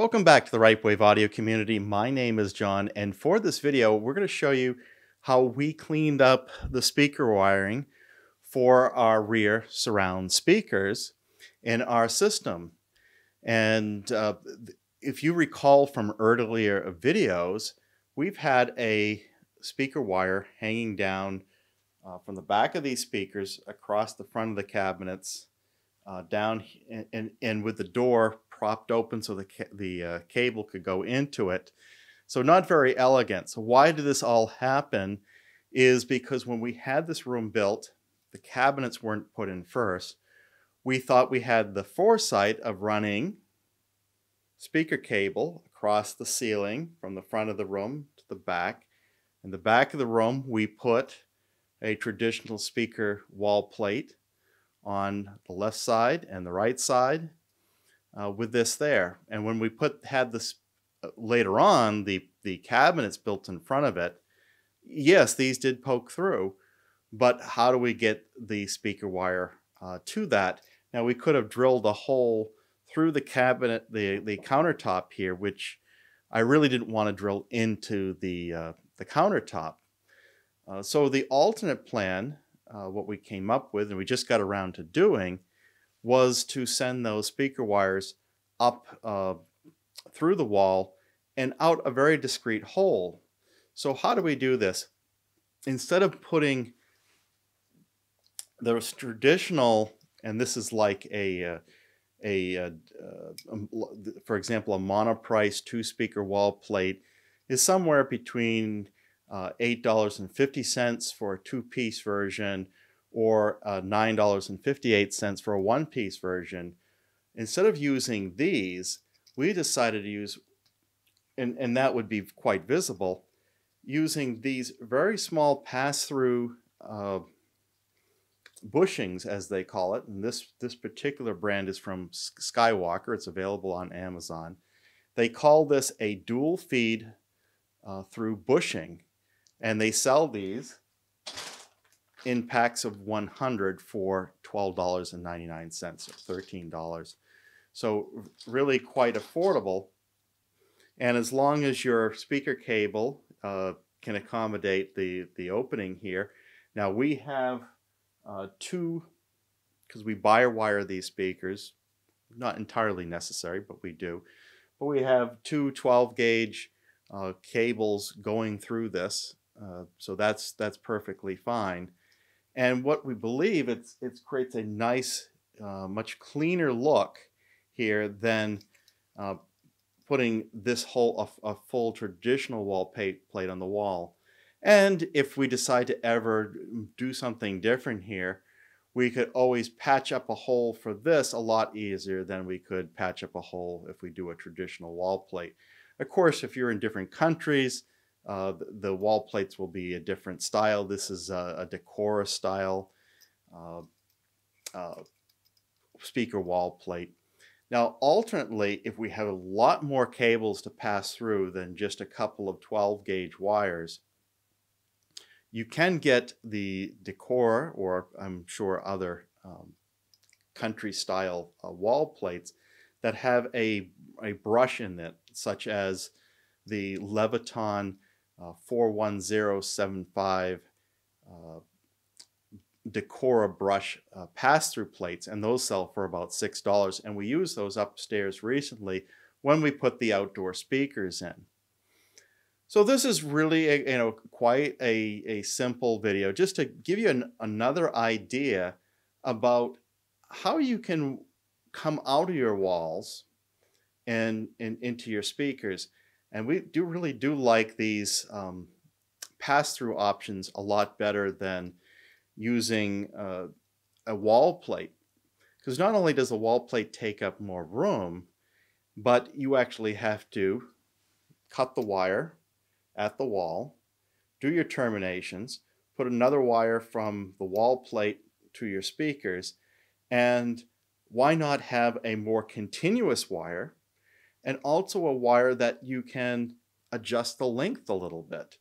Welcome back to the Ripewave Audio community. My name is John, and for this video, we're going to show you how we cleaned up the speaker wiring for our rear surround speakers in our system. And if you recall from earlier videos, we've had a speaker wire hanging down from the back of these speakers across the front of the cabinets down and with the door propped open so the cable could go into it. So not very elegant. So why did this all happen is because when we had this room built, the cabinets weren't put in first. We thought we had the foresight of running speaker cable across the ceiling from the front of the room to the back. In the back of the room, we put a traditional speaker wall plate on the left side and the right side with this there. And when we had this later on, the cabinets built in front of it, yes, these did poke through, but how do we get the speaker wire to that? Now we could have drilled a hole through the cabinet, the countertop here, which I really didn't want to drill into the countertop. So the alternate plan, what we came up with, and we just got around to doing, was to send those speaker wires up through the wall and out a very discreet hole. So how do we do this? Instead of putting those traditional, and this is like for example, a Monoprice two-speaker wall plate is somewhere between $8.50 for a two-piece version or $9.58 for a one-piece version. Instead of using these, we decided to use, and that would be quite visible, using these very small pass-through bushings, as they call it. And this particular brand is from Skywalker. It's available on Amazon. They call this a dual feed through bushing. And they sell these in packs of 100 for $12.99 or $13. So really quite affordable. And as long as your speaker cable can accommodate the opening here. Now we have two, because we wire these speakers, not entirely necessary, but we do. But we have two 12-gauge cables going through this. So that's perfectly fine. And what we believe, it creates a nice, much cleaner look here than putting this whole, a full traditional wall plate on the wall. And if we decide to ever do something different here, we could always patch up a hole for this a lot easier than we could patch up a hole if we do a traditional wall plate. Of course, if you're in different countries, the wall plates will be a different style. This is a Decora style speaker wall plate. Now, alternately, if we have a lot more cables to pass through than just a couple of 12-gauge wires, you can get the Decora, or I'm sure other country-style wall plates that have a brush in it, such as the Leviton 41075 Decora brush pass-through plates, and those sell for about $6, and we used those upstairs recently when we put the outdoor speakers in. So this is really quite a simple video, just to give you another idea about how you can come out of your walls and into your speakers. And we really do like these pass-through options a lot better than using a wall plate. Because not only does the wall plate take up more room, but you actually have to cut the wire at the wall, do your terminations, put another wire from the wall plate to your speakers, and why not have a more continuous wire, and also a wire that you can adjust the length a little bit.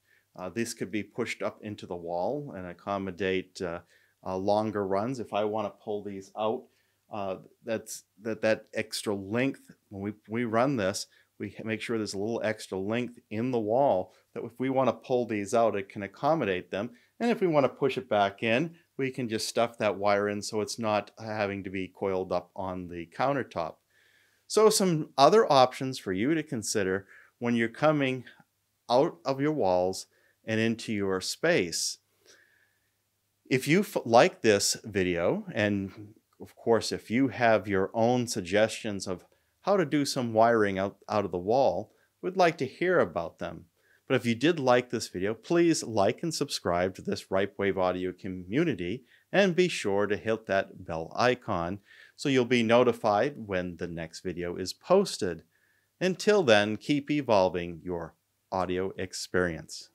This could be pushed up into the wall and accommodate longer runs. If I want to pull these out, that extra length, when we run this, we make sure there's a little extra length in the wall that if we want to pull these out, it can accommodate them. And if we want to push it back in, we can just stuff that wire in so it's not having to be coiled up on the countertop. So some other options for you to consider when you're coming out of your walls and into your space. If you like this video, and of course, if you have your own suggestions of how to do some wiring out of the wall, we'd like to hear about them. But if you did like this video, please like and subscribe to this Ripewave Audio community, and be sure to hit that bell icon so you'll be notified when the next video is posted. Until then, keep evolving your audio experience.